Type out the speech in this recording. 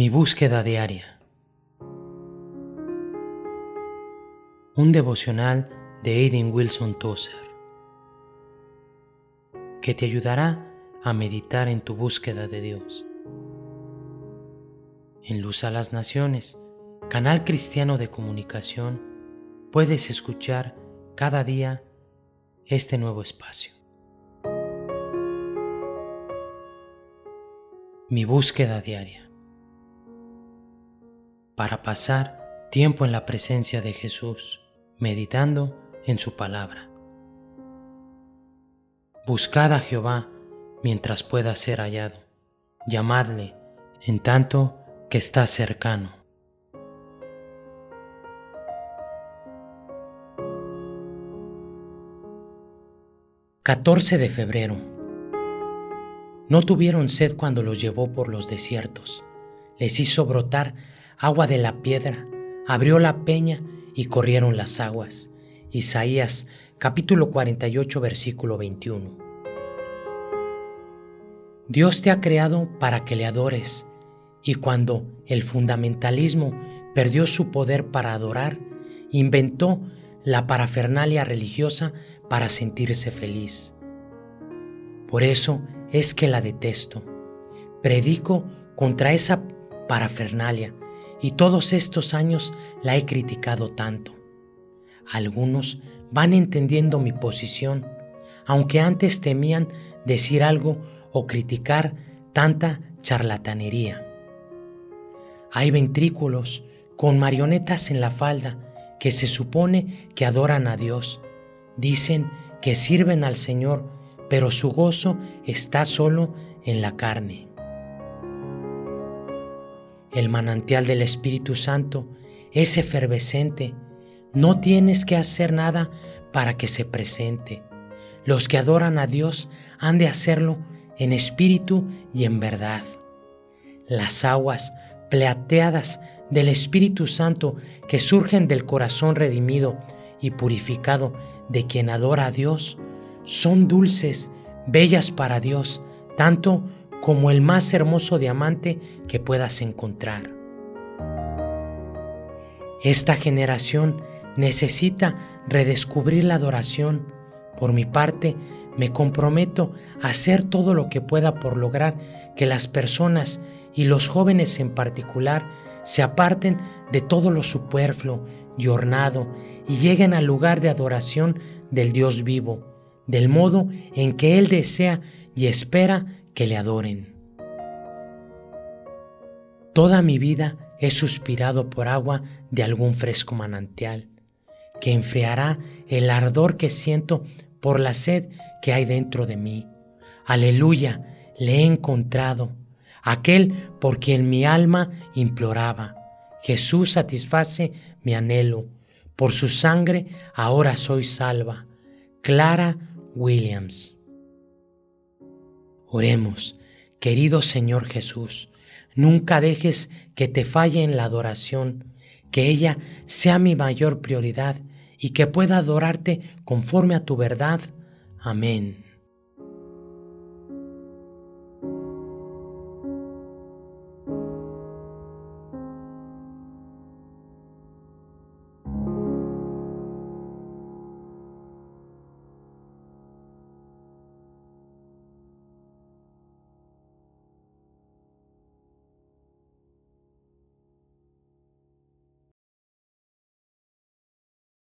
Mi búsqueda diaria. Un devocional de A. W. Tozer que te ayudará a meditar en tu búsqueda de Dios. En Luz a las Naciones, Canal Cristiano de Comunicación, puedes escuchar cada día este nuevo espacio. Mi búsqueda diaria. Para pasar tiempo en la presencia de Jesús, meditando en su palabra. Buscad a Jehová mientras pueda ser hallado, llamadle en tanto que está cercano. «14 de febrero. No tuvieron sed cuando los llevó por los desiertos, les hizo brotar agua de la piedra, abrió la peña y corrieron las aguas». Isaías, capítulo 48, versículo 21. Dios te ha creado para que le adores, y cuando el fundamentalismo perdió su poder para adorar, inventó la parafernalia religiosa para sentirse feliz. Por eso es que la detesto. Predico contra esa parafernalia, y todos estos años la he criticado tanto. Algunos van entendiendo mi posición, aunque antes temían decir algo o criticar tanta charlatanería. Hay ventrículos con marionetas en la falda que se supone que adoran a Dios. Dicen que sirven al Señor, pero su gozo está solo en la carne. El manantial del Espíritu Santo es efervescente. No tienes que hacer nada para que se presente. Los que adoran a Dios han de hacerlo en espíritu y en verdad. Las aguas plateadas del Espíritu Santo que surgen del corazón redimido y purificado de quien adora a Dios son dulces, bellas para Dios, tanto como el más hermoso diamante que puedas encontrar. Esta generación necesita redescubrir la adoración. Por mi parte, me comprometo a hacer todo lo que pueda por lograr que las personas, y los jóvenes en particular, se aparten de todo lo superfluo y ornado y lleguen al lugar de adoración del Dios vivo, del modo en que Él desea y espera que le adoren. Toda mi vida he suspirado por agua de algún fresco manantial, que enfriará el ardor que siento por la sed que hay dentro de mí. Aleluya, le he encontrado, aquel por quien mi alma imploraba. Jesús satisface mi anhelo, por su sangre ahora soy salva. Clara Williams. Oremos. Querido Señor Jesús, nunca dejes que te falle en la adoración, que ella sea mi mayor prioridad y que pueda adorarte conforme a tu verdad. Amén.